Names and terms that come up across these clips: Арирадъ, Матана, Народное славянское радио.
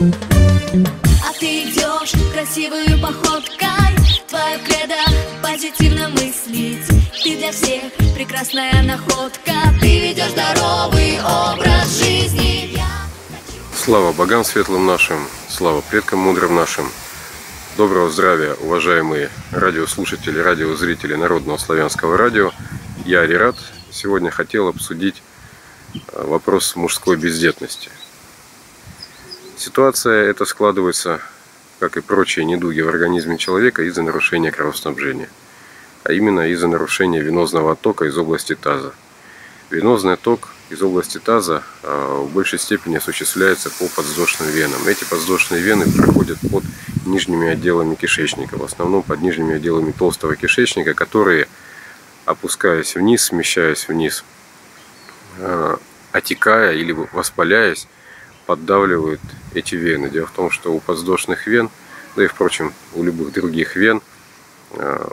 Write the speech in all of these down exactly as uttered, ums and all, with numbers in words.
А ты идешь красивую походкой, твоя кредо позитивно мыслить. Ты для всех прекрасная находка, ты ведешь здоровый образ жизни. Слава богам светлым нашим, слава предкам мудрым нашим. Доброго здравия, уважаемые радиослушатели, радиозрители Народного славянского радио. Я Арирадъ. Сегодня хотел обсудить вопрос мужской бездетности. Ситуация эта складывается, как и прочие недуги в организме человека, из-за нарушения кровоснабжения, а именно из-за нарушения венозного оттока из области таза. Венозный отток из области таза в большей степени осуществляется по подвздошным венам. Эти подвздошные вены проходят под нижними отделами кишечника, в основном под нижними отделами толстого кишечника, которые, опускаясь вниз, смещаясь вниз, отекая или воспаляясь, поддавливают эти вены. Дело в том, что у подвздошных вен, да и, впрочем, у любых других вен,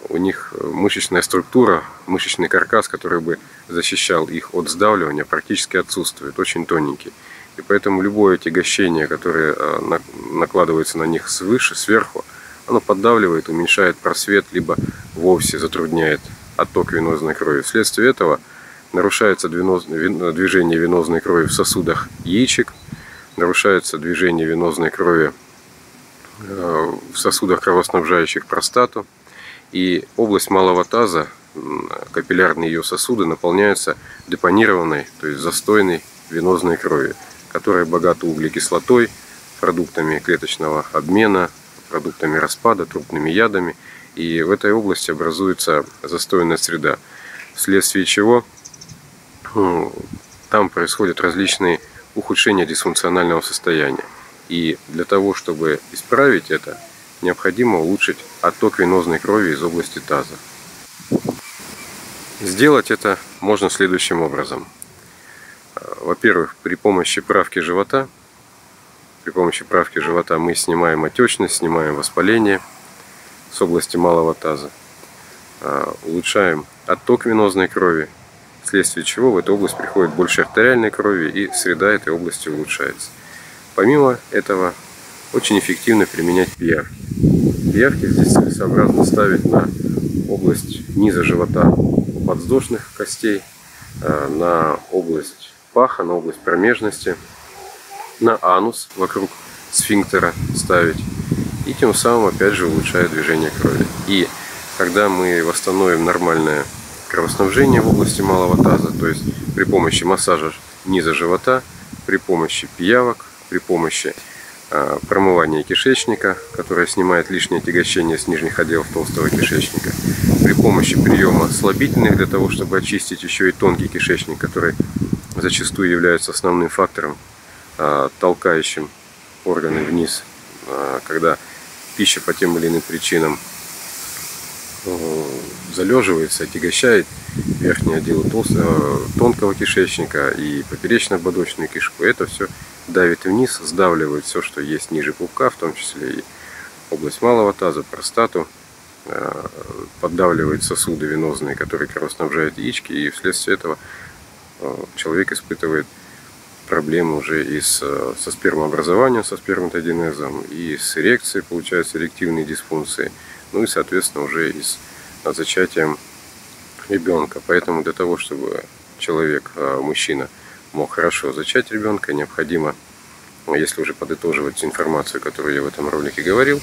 у них мышечная структура, мышечный каркас, который бы защищал их от сдавливания, практически отсутствует, очень тоненький. И поэтому любое отягощение, которое накладывается на них свыше, сверху, оно поддавливает, уменьшает просвет, либо вовсе затрудняет отток венозной крови. Вследствие этого нарушается движение венозной крови в сосудах яичек, нарушается движение венозной крови в сосудах, кровоснабжающих простату, и область малого таза, капиллярные ее сосуды, наполняются депонированной, то есть застойной венозной кровью, которая богата углекислотой, продуктами клеточного обмена, продуктами распада, трупными ядами. И в этой области образуется застойная среда, вследствие чего там происходят различные ухудшения дисфункционального состояния. И для того, чтобы исправить это, необходимо улучшить отток венозной крови из области таза. Сделать это можно следующим образом. Во-первых, при помощи правки живота, при помощи правки живота мы снимаем отечность, снимаем воспаление с области малого таза, улучшаем отток венозной крови, вследствие чего в эту область приходит больше артериальной крови, и среда этой области улучшается. Помимо этого, очень эффективно применять пиявки. Пиявки здесь целесообразно ставить на область низа живота у подвздошных костей, на область паха, на область промежности, на анус вокруг сфинктера ставить. И тем самым, опять же, улучшает движение крови. И когда мы восстановим нормальное кровоснабжение в области малого таза, то есть при помощи массажа низа живота, при помощи пиявок, при помощи э, промывания кишечника, которое снимает лишнее отягощение с нижних отделов толстого кишечника, при помощи приема слабительных для того, чтобы очистить еще и тонкий кишечник, который зачастую является основным фактором, э, толкающим органы вниз, когда пища по тем или иным причинам залеживается, отягощает верхние отделы тонкого кишечника и поперечно-ободочную кишку. Это все давит вниз, сдавливает все, что есть ниже пупка, в том числе и область малого таза, простату, поддавливает сосуды венозные, которые кровоснабжают яички, и вследствие этого человек испытывает проблемы уже и с, со спермообразованием, со сперматогенезом, и с эрекцией, получаются эректильные дисфункции, ну и, соответственно, уже и с зачатием ребенка. Поэтому для того, чтобы человек, мужчина, мог хорошо зачать ребенка, необходимо, если уже подытоживать информацию, которую я в этом ролике говорил,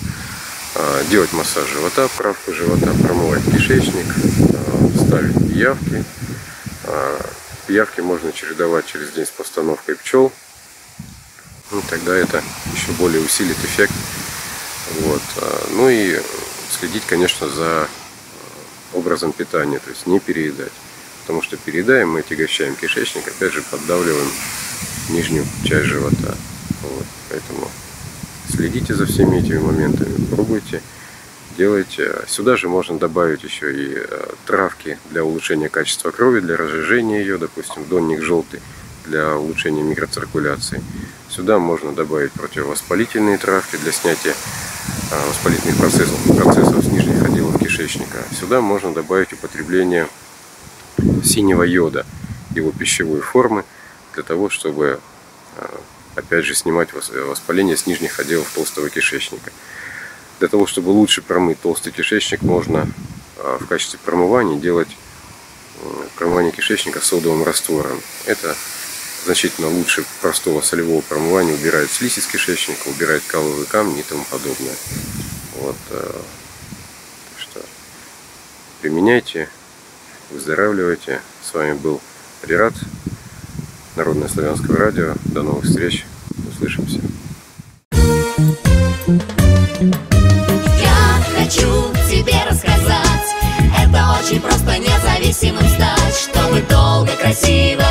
делать массаж живота, правку живота, промывать кишечник, ставить пиявки. Пиявки можно чередовать через день с постановкой пчел, ну, тогда это еще более усилит эффект. Вот. Ну и следить, конечно, за образом питания, то есть не переедать, потому что переедаем мы отягощаем кишечник, опять же поддавливаем нижнюю часть живота. Вот. Поэтому следите за всеми этими моментами, пробуйте, делайте. Сюда же можно добавить еще и травки для улучшения качества крови, для разжижения ее, допустим, донник желтый для улучшения микроциркуляции. Сюда можно добавить противовоспалительные травки для снятия воспалительных процессов, процессов с нижних отделов кишечника. Сюда можно добавить употребление синего йода, его пищевой формы, для того, чтобы опять же, снимать воспаление с нижних отделов толстого кишечника. Для того, чтобы лучше промыть толстый кишечник, можно в качестве промывания делать промывание кишечника содовым раствором. Это значительно лучше простого солевого промывания, убирает слизь из кишечника, убирает каловые камни и тому подобное. Вот. Так что применяйте, выздоравливайте. С вами был Арирадъ, Народное славянское радио. До новых встреч. Услышимся. Я хочу тебе рассказать, это очень просто независимым стать, чтобы долго, красиво